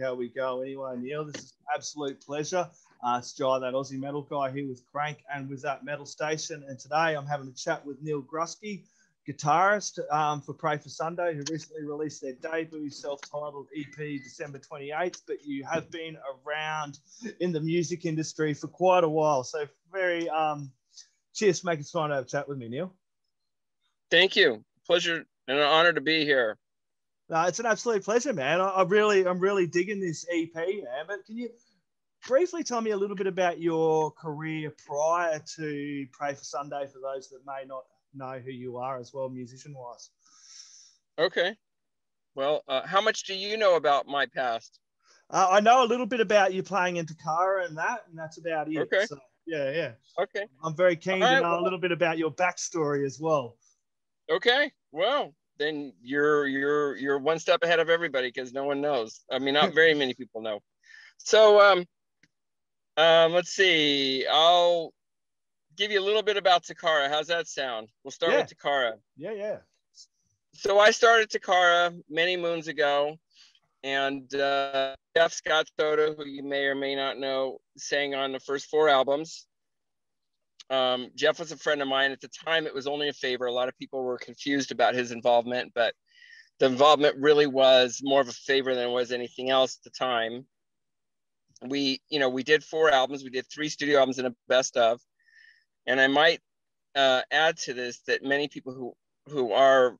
how we go. Anyway, Neil, this is an absolute pleasure. It's Jai, That Aussie Metal Guy, here with Crannk and with That Metal Station. And today I'm having a chat with Neil Grusky, guitarist for Pray for Sunday, who recently released their debut self-titled EP December 28th. But you have been around in the music industry for quite a while. So very cheers for making time to have a chat with me, Neil. Thank you. Pleasure and an honor to be here. It's an absolute pleasure, man. I'm really digging this EP, man. But can you briefly tell me a little bit about your career prior to Pray for Sunday for those that may not know who you are as well, musician-wise? Okay. Well, how much do you know about my past? I know a little bit about you playing in Takara and that's about it. Okay. So, yeah. Okay. I'm very keen to know a little bit about your backstory as well. Okay. Well, then you're one step ahead of everybody because no one knows. I mean, not very many people know. So let's see. I'll give you a little bit about Takara. How's that sound? We'll start with Takara. Yeah. So I started Takara many moons ago, and Jeff Scott Soto, who you may or may not know, sang on the first four albums. Jeff was a friend of mine. At the time, it was only a favor. A lot of people were confused about his involvement, but the involvement really was more of a favor than it was anything else at the time. We did four albums. We did three studio albums and a best of. And I might add to this that many people who are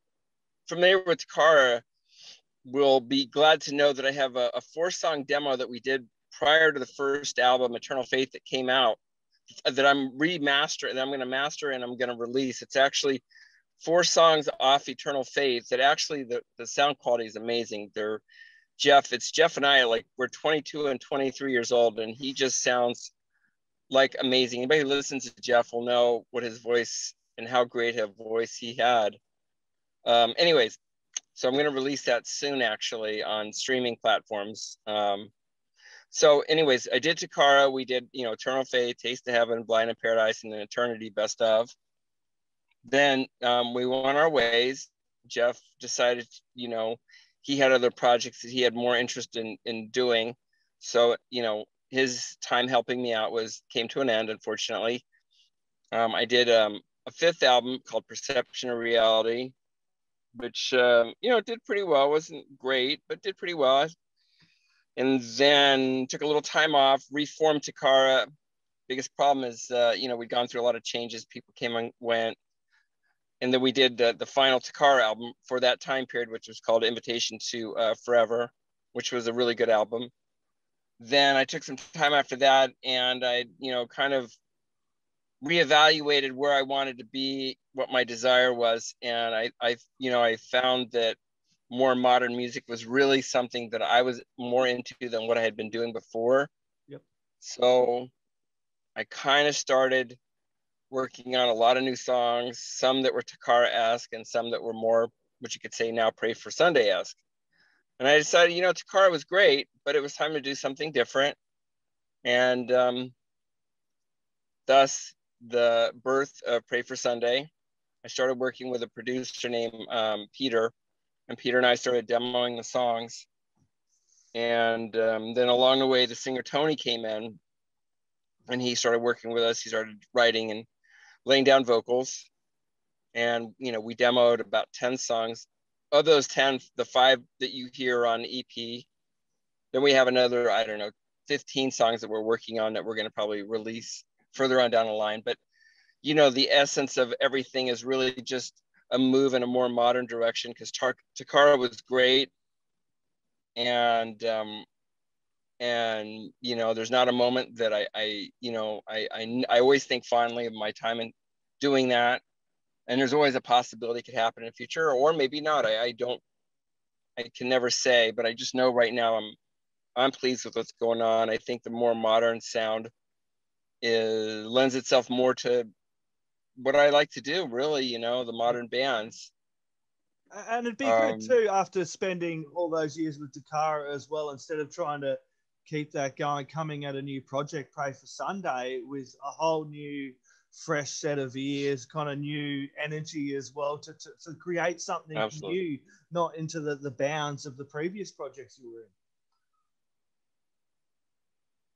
familiar with Takara will be glad to know that I have a four-song demo that we did prior to the first album, Eternal Faith, that came out, that I'm remastering, that I'm going to master and I'm going to release. It's actually four songs off Eternal Faith that actually the sound quality is amazing. They're Jeff and I, like, we're 22 and 23 years old, and he just sounds like amazing. Anybody who listens to Jeff will know what his voice and how great a voice he had. Anyways, so I'm going to release that soon, actually, on streaming platforms. So anyways, I did Takara. We did, Eternal Faith, Taste of Heaven, Blind in Paradise, and then Eternity Best of. Then we went our ways. Jeff decided, he had other projects that he had more interest in doing. So, his time helping me out came to an end, unfortunately. I did a fifth album called Perception of Reality, which, did pretty well. Wasn't great, but did pretty well. And then took a little time off, reformed Takara. Biggest problem is, we'd gone through a lot of changes. People came and went. And then we did the final Takara album for that time period, which was called Invitation to Forever, which was a really good album. Then I took some time after that, and I, kind of reevaluated where I wanted to be, what my desire was. And I found that more modern music was really something that I was more into than what I had been doing before. Yep. So I kind of started working on a lot of new songs, some that were Takara-esque and some that were more, which you could say now, Pray for Sunday-esque. And I decided, Takara was great, but it was time to do something different. And thus the birth of Pray for Sunday. I started working with a producer named Peter. And Peter and I started demoing the songs. And then along the way, the singer Tony came in, and he started working with us. He started writing and laying down vocals. And, we demoed about 10 songs. Of those 10, the 5 that you hear on EP, then we have another, 15 songs that we're working on that we're going to probably release further on down the line. But, the essence of everything is really just a move in a more modern direction, because Takara was great. And there's not a moment that I always think fondly of my time in doing that. And there's always a possibility it could happen in the future, or maybe not. I can never say, but I just know right now I'm pleased with what's going on. I think the more modern sound lends itself more to what I like to do, really, the modern bands. And it'd be good too, after spending all those years with Takara as well, instead of trying to keep that going, coming at a new project, Pray for Sunday, with a whole new, fresh set of ears, kind of new energy as well, to create something Absolutely. New, not into the bounds of the previous projects you were in.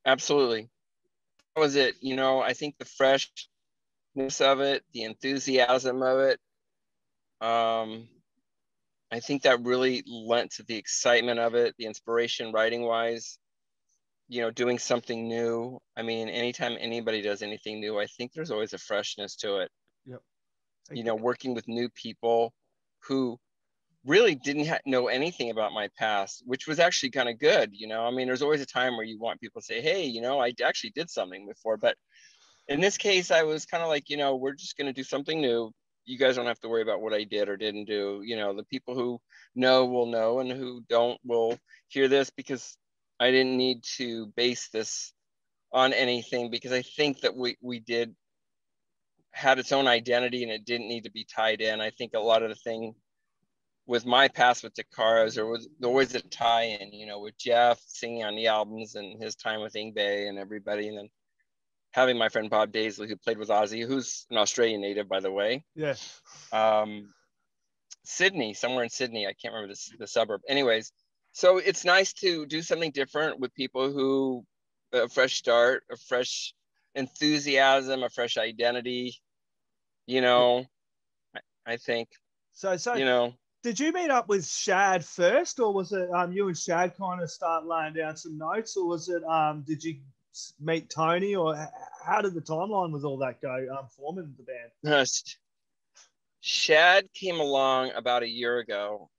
Absolutely. That was it. You know, I think the freshness of it, the enthusiasm of it, I think that really lent to the excitement of it, the inspiration writing wise, you know, doing something new. I mean, anytime anybody does anything new, I think there's always a freshness to it. Yep. You know, working with new people who really didn't know anything about my past, which was actually kind of good. You know, I mean, there's always a time where you want people to say, hey, you know, I actually did something before. But in this case, I was kind of like, you know, we're just going to do something new. You guys don't have to worry about what I did or didn't do. You know, the people who know will know, and who don't will hear this, because I didn't need to base this on anything, because I think that we did had its own identity and it didn't need to be tied in. I think a lot of the thing with my past with Takara's, there was always a tie in, you know, with Jeff singing on the albums and his time with Yngwie and everybody. And then having my friend Bob Daisley, who played with Ozzy, who's an Australian native, by the way. Yeah. Sydney, somewhere in Sydney. I can't remember the suburb. Anyways, so it's nice to do something different with people who, a fresh start, a fresh enthusiasm, a fresh identity, you know, I think. So, you know. Did you meet up with Shad first, or was it you and Shad kind of start laying down some notes, or was it, did you meet Tony, or how did the timeline with all that go forming the band? Shad came along about a year ago,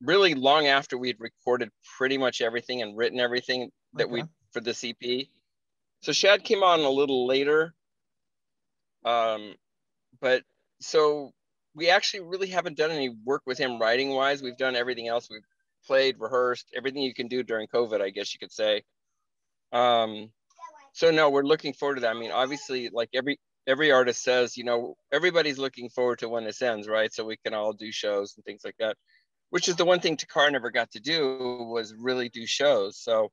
really long after we had recorded pretty much everything and written everything that we for the EP. So Shad came on a little later, but so we actually really haven't done any work with him writing wise. We've done everything else. We've played, rehearsed, everything you can do during COVID, I guess you could say. So no, we're looking forward to that. I mean, obviously, like every artist says, you know, everybody's looking forward to when this ends, right? So we can all do shows and things like that, which is the one thing Takara never got to do, was really do shows. So,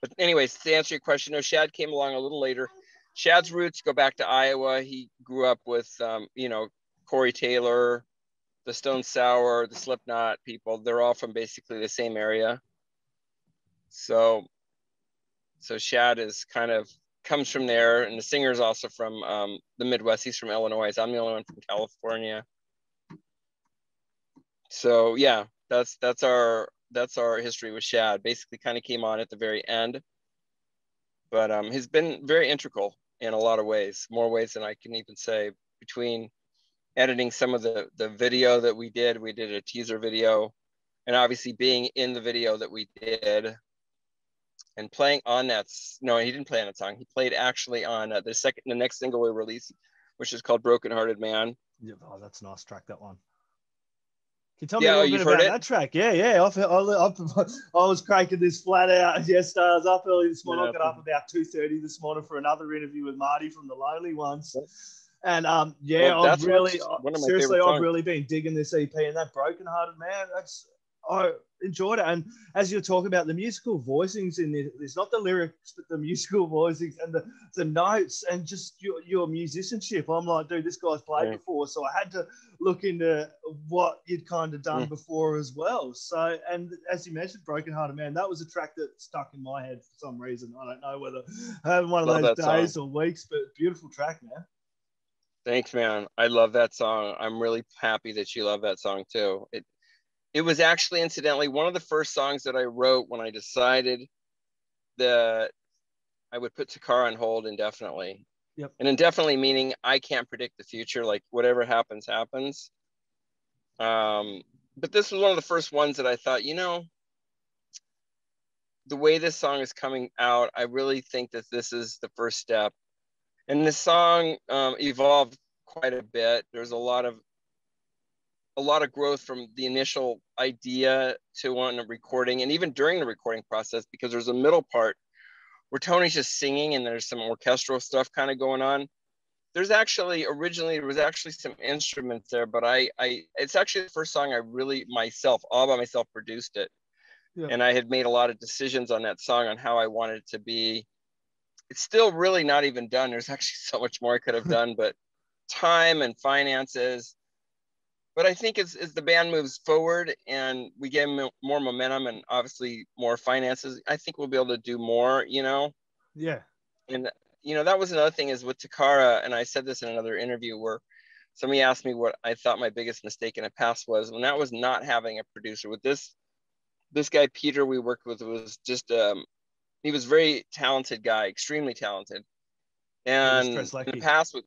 but anyways, to answer your question, no, Shad came along a little later. Shad's roots go back to Iowa. He grew up with, you know, Corey Taylor, the Stone Sour, the Slipknot people. They're all from basically the same area. So Shad is kind of comes from there, and the singer's also from the Midwest. He's from Illinois. I'm the only one from California. So yeah, that's our history with Shad. Basically, kind of came on at the very end, but he's been very integral in a lot of ways, more ways than I can even say. Between editing some of the video that we did a teaser video, and obviously being in the video that we did. And playing on that, no, he didn't play on that song. He played actually on the next single we released, which is called Broken Hearted Man. Yeah, oh, that's a nice track, that one. Can you tell me a little bit about that track? Yeah, yeah. I was cranking this flat out yesterday. I was up early this morning. Yeah, I got up about 2:30 this morning for another interview with Marty from The Lonely Ones. And yeah, well, I've really been digging this EP, and that Broken Hearted Man, I enjoyed it. And as you're talking about the musical voicings in it, it's not the lyrics, but the musical voicings and the notes and just your musicianship. I'm like, dude, this guy's played before. So I had to look into what you'd kind of done before as well. So, and as you mentioned, Broken Hearted Man, that was a track that stuck in my head for some reason. I don't know whether having one of those days or weeks, but beautiful track, man. Thanks, man. I love that song. I'm really happy that you love that song too. It was actually, incidentally, one of the first songs that I wrote when I decided that I would put Takara on hold indefinitely. Yep. And indefinitely meaning I can't predict the future. Like, whatever happens, happens. But this was one of the first ones that I thought, you know, the way this song is coming out, I really think that this is the first step. And this song evolved quite a bit. There's a lot of growth from the initial idea to one recording, and even during the recording process, because there's a middle part where Tony's just singing and there's some orchestral stuff kind of going on. There's actually, originally there was actually some instruments there, but it's actually the first song I really all by myself produced it. Yeah. And I had made a lot of decisions on that song on how I wanted it to be. It's still really not even done. There's actually so much more I could have done, but time and finances. But I think as the band moves forward and we get more momentum and obviously more finances, I think we'll be able to do more, you know. Yeah. And, you know, that was another thing is with Takara, and I said this in another interview where somebody asked me what I thought my biggest mistake in the past was, and that was not having a producer. With this guy, Peter, we worked with, was just, he was a very talented guy, extremely talented. And in the past, with,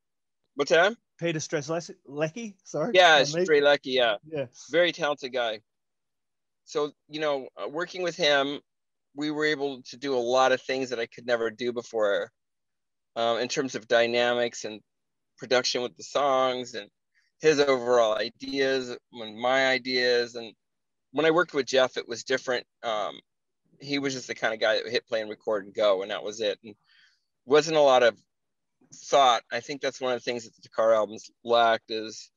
what's that? Peter Stray Lecky, sorry. Yeah, Stray Lecky, yeah. Yeah. Very talented guy. So, you know, working with him, we were able to do a lot of things that I could never do before, in terms of dynamics and production with the songs and his overall ideas and my ideas. And when I worked with Jeff, it was different. He was just the kind of guy that would hit play and record and go, and that was it. And wasn't a lot of thought. I think that's one of the things that the Takara albums lacked, is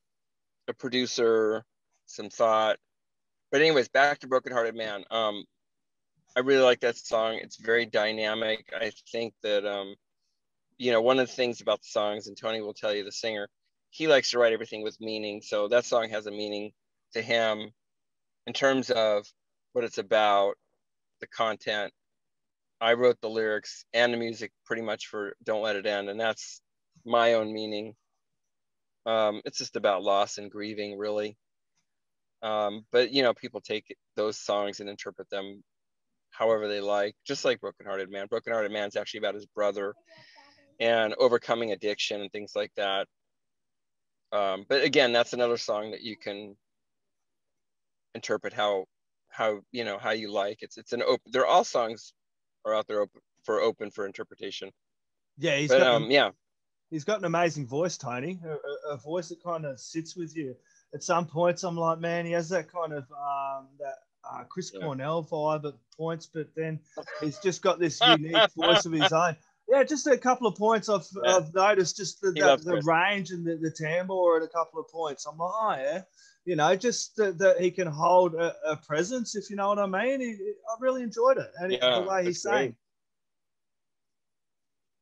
a producer, some thought. But anyways, back to Broken Hearted Man. I really like that song. It's very dynamic. I think that, you know, one of the things about the songs, and Tony will tell you, the singer, he likes to write everything with meaning. So that song has a meaning to him in terms of what it's about, the content. I wrote the lyrics and the music pretty much for Don't Let It End, and that's my own meaning. It's just about loss and grieving, really. But, you know, people take those songs and interpret them however they like, just like Broken Hearted Man. Broken Hearted Man's actually about his brother and overcoming addiction and things like that. But again, that's another song that you can interpret how you know, how you like. It's an open, they're all songs are out there open for interpretation. Yeah, he's got an amazing voice, Tony, a voice that kind of sits with you. At some points, I'm like, man, he has that kind of that Chris Cornell vibe at points, but then he's just got this unique voice of his own. Yeah, just a couple of points I've noticed, just the range and the timbre at a couple of points. I'm like, oh, yeah. You know, just that he can hold a presence, if you know what I mean. I really enjoyed it, and the way he sang.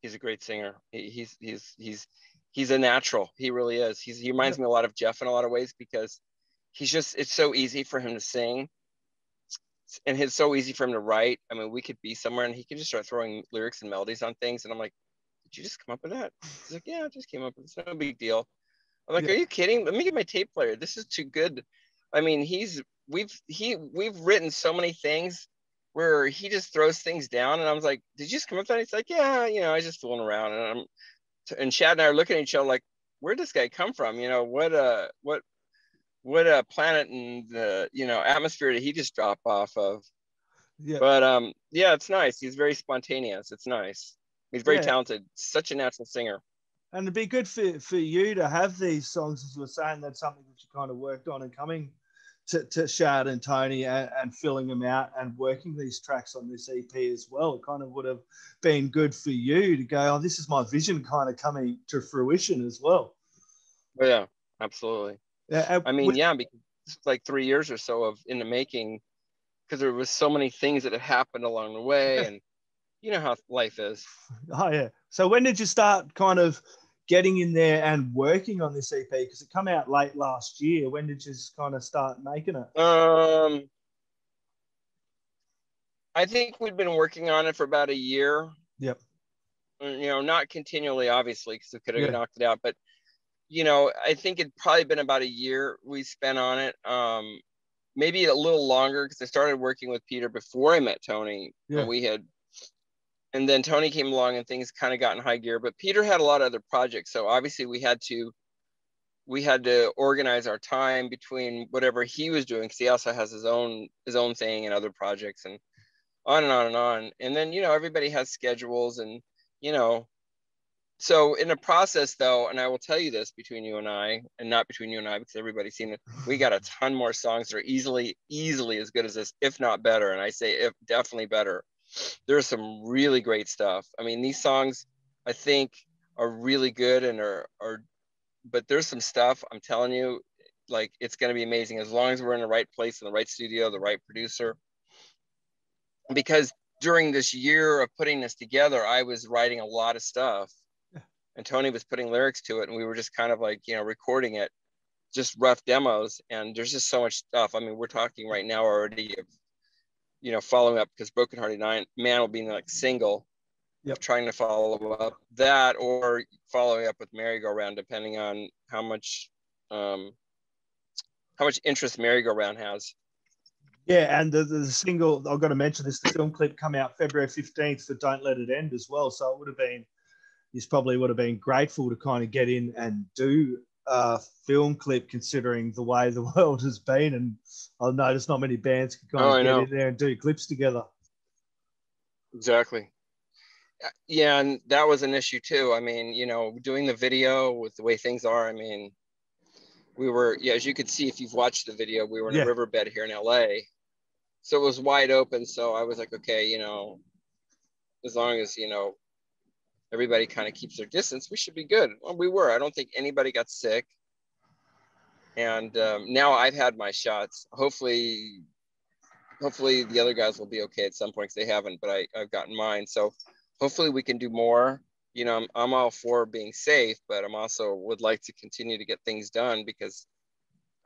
He's a great singer. He's a natural. He really is. He reminds me a lot of Jeff in a lot of ways, because he's just, it's so easy for him to sing, and it's so easy for him to write. I mean, we could be somewhere and he could just start throwing lyrics and melodies on things, and I'm like, did you just come up with that? He's like, yeah, I just came up with it. It's no big deal. I'm like, are you kidding? Let me get my tape player. This is too good. I mean, we've written so many things where he just throws things down, and I was like, did you just come up with that? He's like, yeah, you know, I was just fooling around, and Shad and I are looking at each other like, where'd this guy come from? You know, what planet in the, you know, atmosphere did he just drop off of? Yeah. But yeah, it's nice. He's very spontaneous. It's nice. He's very talented. Such a natural singer. And it'd be good for you to have these songs, as you were saying. That's something that you kind of worked on, and coming to Shad and Tony and filling them out and working these tracks on this EP as well. It kind of would have been good for you to go, oh, this is my vision kind of coming to fruition as well. Yeah, absolutely. I mean, because it's like 3 years or so of in the making, because there was so many things that had happened along the way, and you know how life is. Oh, yeah. So when did you start kind of getting in there and working on this EP? Because it came out late last year. When did you just kind of start making it? I think we'd been working on it for about a year. Yep. You know, not continually, obviously, because we could have knocked it out. But, you know, I think it'd probably been about a year we spent on it. Maybe a little longer, because I started working with Peter before I met Tony. Yeah. And then Tony came along and things kind of got in high gear, but Peter had a lot of other projects. So obviously we had to organize our time between whatever he was doing, because he also has his own thing and other projects, and on and on and on. And then, you know, everybody has schedules, and, you know, so in the process though, and I will tell you this between you and I, and not between you and I, because everybody's seen it, we got a ton more songs that are easily as good as this, if not better. And I say, if definitely better. There's some really great stuff. I mean, these songs, I think, are really good, and are, but there's some stuff, I'm telling you, like, it's going to be amazing, as long as we're in the right place, in the right studio, the right producer. Because during this year of putting this together, I was writing a lot of stuff, and Tony was putting lyrics to it, and we were just kind of like, you know, recording it, just rough demos. And there's just so much stuff. I mean, we're talking right now already of, you know, following up, because Broken Hearted Man will be in like single, Yep. Trying to follow up that, or following up with Merry-Go-Round, depending on how much interest Merry-Go-Round has. Yeah, and the single, I've got to mention this, the film clip come out February 15th for Don't Let It End as well. So it would have been, you probably would have been grateful to kind of get in and do a film clip, considering the way the world has been. And I've noticed not many bands can kind of get in there and do clips together. Exactly. Yeah, and that was an issue too. I mean, you know, doing the video with the way things are, I mean, we were, yeah, as you could see, if you've watched the video, we were in a riverbed here in LA. So it was wide open. So I was like, okay, you know, as long as, you know, everybody kind of keeps their distance, we should be good. Well, we were. I don't think anybody got sick. And now I've had my shots. Hopefully the other guys will be okay at some point, because they haven't, but I've gotten mine. So hopefully we can do more. You know, I'm all for being safe, but I'm also would like to continue to get things done, because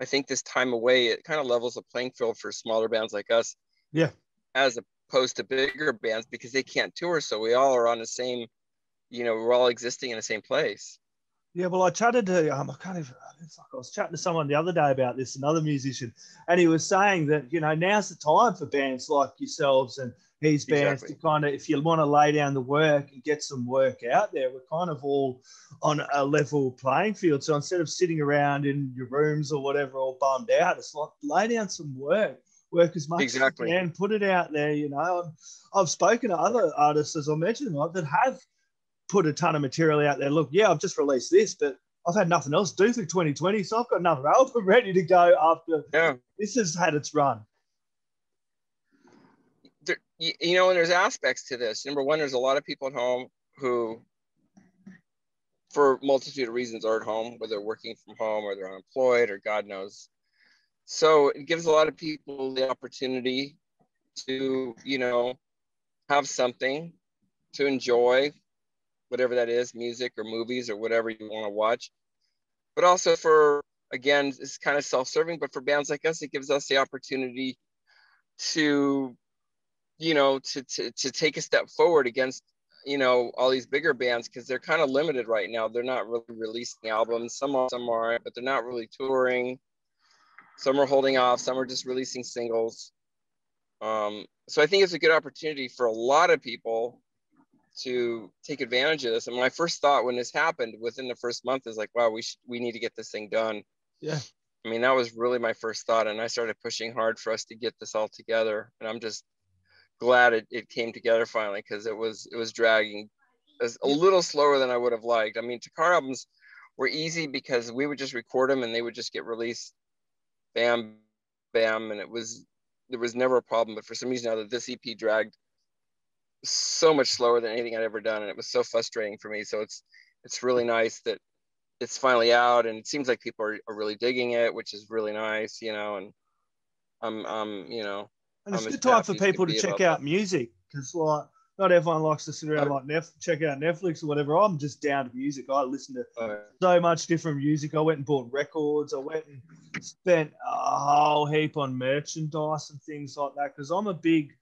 I think this time away, it kind of levels the playing field for smaller bands like us. Yeah. As opposed to bigger bands, because they can't tour. So we all are on the same, you know, we're all existing in the same place. Yeah, well, I chatted to, I was chatting to someone the other day about this, another musician, and he was saying that, you know, now's the time for bands like yourselves and these bands to kind of, if you want to lay down the work and get some work out there, we're kind of all on a level playing field. So instead of sitting around in your rooms or whatever, all bummed out, it's like, lay down some work as much as you can, put it out there, you know. And I've spoken to other artists, as I mentioned, that have put a ton of material out there. Look, yeah, I've just released this, but I've had nothing else to do through 2020, so I've got another album ready to go after this has had its run. There, you know, and there's aspects to this. Number one, there's a lot of people at home who, for a multitude of reasons, are at home, whether they're working from home or they're unemployed or God knows. So it gives a lot of people the opportunity to, you know, have something to enjoy, whatever that is, music or movies or whatever you want to watch. But also for, again, it's kind of self-serving, but for bands like us, it gives us the opportunity to, you know, to take a step forward against, you know, all these bigger bands, because they're kind of limited right now. They're not really releasing albums. Some are, but they're not really touring. Some are holding off. Some are just releasing singles. So I think it's a good opportunity for a lot of people to take advantage of this. And my first thought when this happened within the first month is like, wow, we need to get this thing done. Yeah. I mean, that was really my first thought. And I started pushing hard for us to get this all together. And I'm just glad it came together finally, because it was dragging. It was a little slower than I would have liked. I mean, Takara albums were easy because we would just record them and they would just get released. Bam, bam. And there was never a problem. But for some reason, now that this EP dragged so much slower than anything I'd ever done, and it was so frustrating for me. So it's really nice that it's finally out, and it seems like people are really digging it, which is really nice, you know. And I'm you know, and it's a good time for people to check out music, because like not everyone likes to sit around like check out Netflix or whatever. I'm just down to music. I listen to so much different music. I went and bought records. I went and spent a whole heap on merchandise and things like that, because I'm a big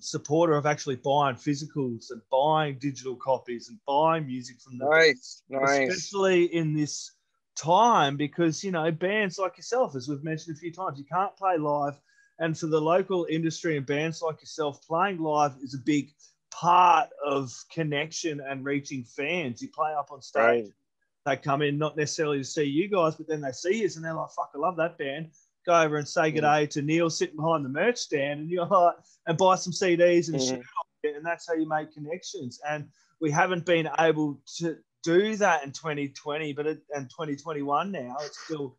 supporter of actually buying physicals and buying digital copies and buying music from the bands, especially in this time, because, you know, bands like yourself, as we've mentioned a few times, you can't play live. And for the local industry and bands like yourself, playing live is a big part of connection and reaching fans. You play up on stage, they come in not necessarily to see you guys, but then they see us and they're like, fuck, I love that band. Go over and say good day to Neil sitting behind the merch stand, and you're like, and buy some CDs and shit on it, and that's how you make connections. And we haven't been able to do that in 2020, but and 2021 now, it's still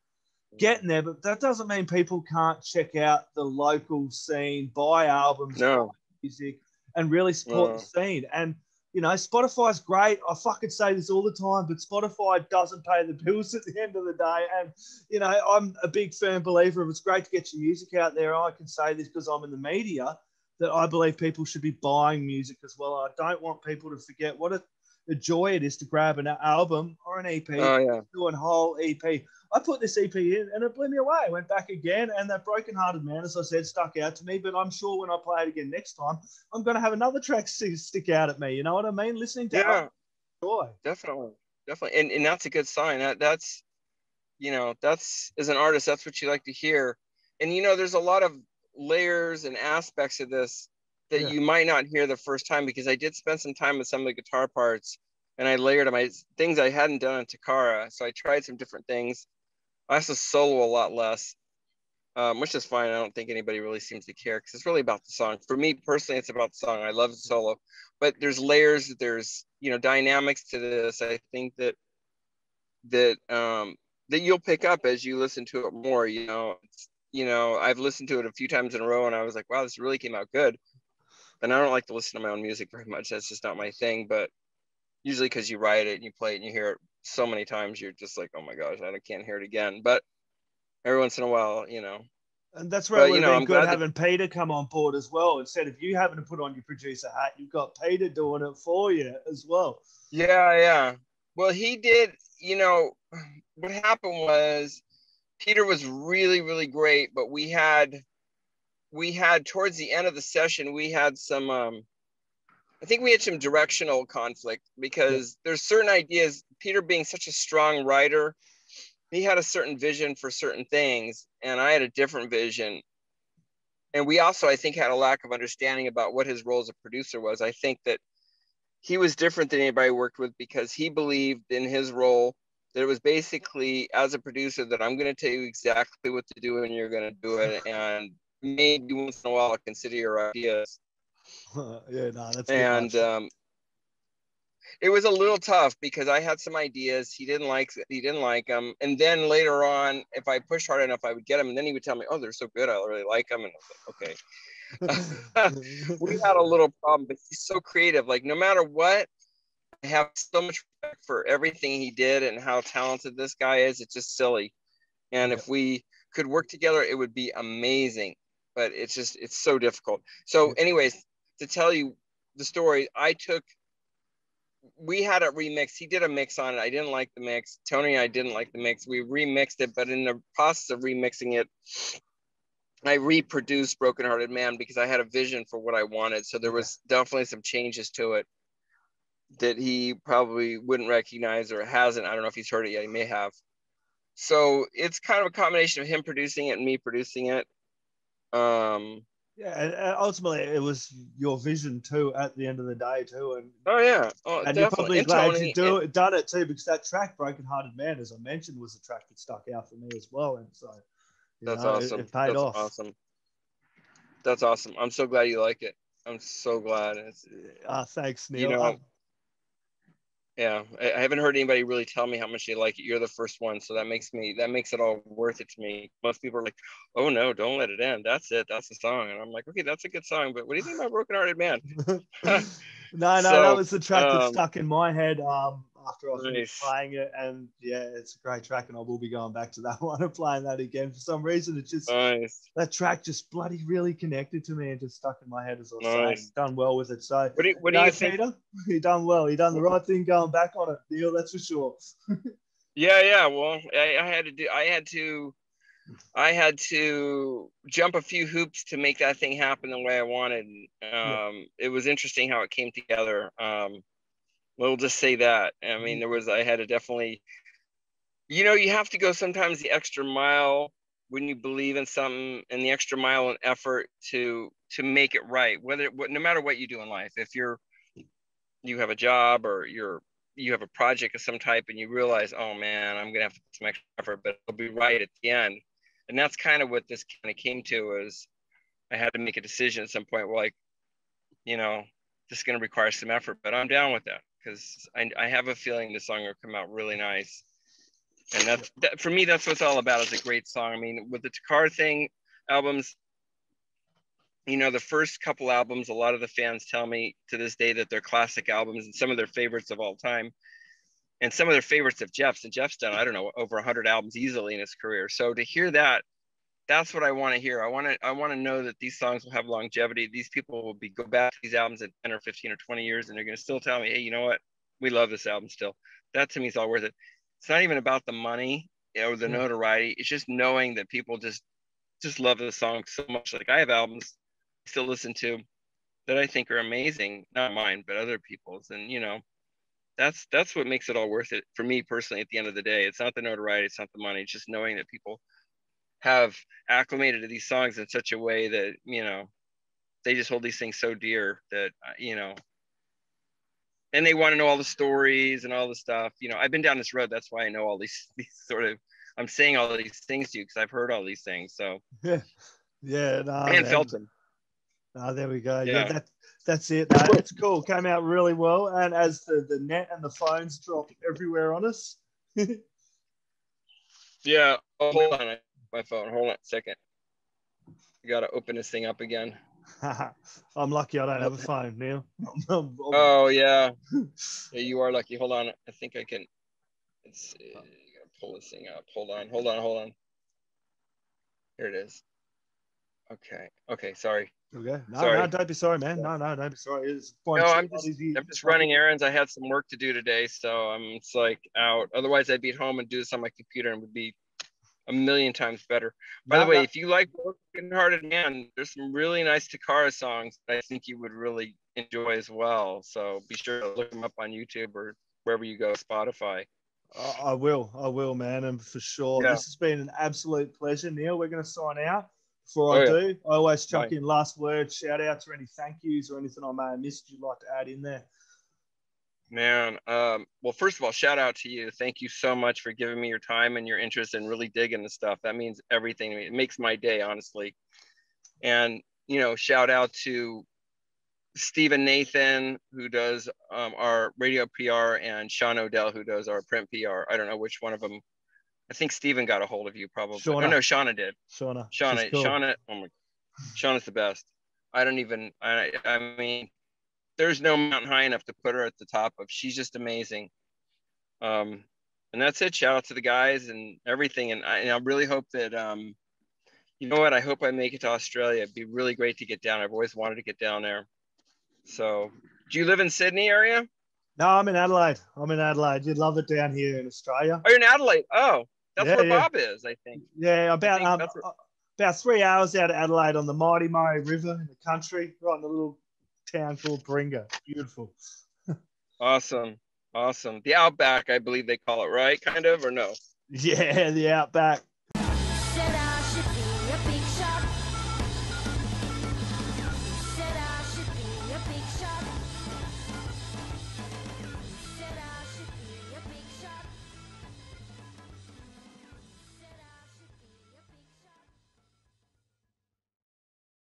getting there. But that doesn't mean people can't check out the local scene, buy albums, buy music, and really support the scene. And you know, Spotify's great. I fucking say this all the time, but Spotify doesn't pay the bills at the end of the day. And, you know, I'm a big firm believer of it's great to get your music out there. I can say this because I'm in the media, that I believe people should be buying music as well. I don't want people to forget what a joy it is to grab an album or an EP, do a whole EP. I put this EP in and it blew me away. I went back again, and that Broken Hearted Man, as I said, stuck out to me. But I'm sure when I play it again next time, I'm going to have another track stick out at me. You know what I mean? Listening to it, joy. Definitely. Definitely. And that's a good sign. That's, you know, that's, as an artist, that's what you like to hear. And, you know, there's a lot of layers and aspects of this that you might not hear the first time, because I did spend some time with some of the guitar parts, and I layered them. Things I hadn't done on Takara, so I tried some different things. I also solo a lot less, which is fine. I don't think anybody really seems to care, because it's really about the song. For me personally, it's about the song. I love the solo, but there's layers, there's, you know, dynamics to this. I think that you'll pick up as you listen to it more. You know, I've listened to it a few times in a row, and I was like, wow, this really came out good. And I don't like to listen to my own music very much. That's just not my thing. But usually, because you write it and you play it and you hear it so many times, you're just like, oh my gosh, I can't hear it again. But every once in a while, you know. And that's where it would have been good having Peter come on board as well. Instead of you having to put on your producer hat, you've got Peter doing it for you as well. Yeah, yeah. Well, he did, you know, what happened was Peter was really, really great, but we had towards the end of the session, we had some, I think we had some directional conflict, because there's certain ideas. Peter being such a strong writer, he had a certain vision for certain things, and I had a different vision. And we also, I think, had a lack of understanding about what his role as a producer was. I think that he was different than anybody I worked with, because he believed in his role that it was basically, as a producer, that I'm going to tell you exactly what to do and you're going to do it. And maybe once in a while I'll consider your ideas. It was a little tough, because I had some ideas he didn't like them, and then later on, if I pushed hard enough, I would get them, and then he would tell me, oh, they're so good, I really like them. And I was like, okay. We had a little problem, but he's so creative. Like, no matter what, I have so much respect for everything he did and how talented this guy is. It's just silly. And if we could work together, it would be amazing, but it's so difficult. So anyways, to tell you the story, we had a remix. He did a mix on it. I didn't like the mix. Tony and I didn't like the mix. We remixed it, but in the process of remixing it, I reproduced Broken Hearted Man, because I had a vision for what I wanted. So there was definitely some changes to it that he probably wouldn't recognize, or hasn't. I don't know if he's heard it yet. He may have. So it's kind of a combination of him producing it and me producing it. Yeah, and ultimately it was your vision too at the end of the day too. And and definitely. You're probably glad Tony, done it too, because that track Broken Hearted Man, as I mentioned, was a track that stuck out for me as well. And so awesome. It paid off. Awesome. That's awesome. I'm so glad you like it. I'm so glad. Thanks, Neil. You know, I haven't heard anybody really tell me how much they like it. You're the first one, so that makes it all worth it to me. Most people are like, "Oh no, Don't Let It End. That's it. That's the song." And I'm like, "Okay, that's a good song, but what do you think about Broken Hearted Man?" That was the track that stuck in my head after I was playing it, and it's a great track, and I will be going back to that one and playing that again for some reason. It just that track just bloody really connected to me and just stuck in my head as I was saying. Done well with it. So what do you think, Peter? You done well. You done the right thing going back on it, Neil. That's for sure. Well, I had to jump a few hoops to make that thing happen the way I wanted. It was interesting how it came together. We'll just say that. I mean, I had to definitely, you know, you have to go sometimes the extra mile when you believe in something, and the extra mile and effort to make it right. No matter what you do in life, if you have a job or you have a project of some type, and you realize, oh man, I'm gonna have to put some extra effort, but it'll be right at the end. And that's kind of what this kind of came to. Is I had to make a decision at some point, like, you know, this is gonna require some effort, but I'm down with that. Because I have a feeling this song will come out really nice. And for me, that's what it's all about, is a great song. I mean, with the Takara thing, albums, you know, the first couple albums, a lot of the fans tell me to this day that they're classic albums and some of their favorites of all time. And some of their favorites of Jeff's. And Jeff's done, I don't know, over 100 albums easily in his career. So to hear that, that's what I want to hear. I want to know that these songs will have longevity. These people will go back to these albums in 10 or 15 or 20 years, and they're going to still tell me, hey, you know what? We love this album still. That to me is all worth it. It's not even about the money. or the notoriety. It's just knowing that people just love the song so much. Like, I have albums I still listen to that I think are amazing, not mine, but other people's. And, you know, that's what makes it all worth it for me personally at the end of the day. It's not the notoriety, it's not the money, it's just knowing that people have acclimated to these songs in such a way that, you know, they just hold these things so dear that, you know, and they want to know all the stories and all the stuff. You know, I've been down this road. That's why I know all these sort of, I'm saying all these things to you because I've heard all these things. So yeah, yeah, no, and felt them. Oh, there we go. Yeah, that's it. No, it's cool. Came out really well. And as the net and the phones dropped everywhere on us. Yeah. Oh, hold on. My phone. Hold on a second. You got to open this thing up again. I'm lucky I don't have a phone, Neil. Oh, yeah. You are lucky. Hold on. I think I can. Let's see. You got to pull this thing up. Hold on. Here it is. Okay. Sorry. Okay. No, don't be sorry, man. No, don't be sorry. I'm just running errands. I had some work to do today, so it's like out. Otherwise, I'd be at home and do this on my computer and would be a million times better. By the way, if you like Broken Hearted Man, there's some really nice Takara songs that I think you would really enjoy as well. So be sure to look them up on YouTube or wherever you go, Spotify. I will, man, and for sure. Yeah. This has been an absolute pleasure, Neil. We're going to sign out. Before I do, I always chuck in last words, shout outs, or any thank yous or anything I may have missed you'd like to add in there. Man, well, first of all, shout out to you. Thank you so much for giving me your time and your interest and really digging the stuff. That means everything. It makes my day, honestly. And, you know, shout out to Stephen Nathan, who does our radio PR, and Sean O'Dell, who does our print PR. I don't know which one of them. I think Steven got a hold of you probably. Shauna. Oh, no, Shauna did. Shauna. Cool. Shauna. Oh my. Shauna's the best. I mean, there's no mountain high enough to put her at the top of. She's just amazing. And that's it. Shout out to the guys and everything. And I really hope that, you know what? I hope I make it to Australia. It'd be really great to get down. I've always wanted to get down there. So, do you live in Sydney area? No, I'm in Adelaide. You'd love it down here in Australia. Oh, you're in Adelaide. Oh. That's where Bob is, I think. Yeah, about 3 hours out of Adelaide on the mighty Murray River in the country, right in a little town called Bringer. Beautiful. Awesome. The Outback, I believe they call it, right? Kind of, or no? Yeah, the Outback. Said I should be a big shot.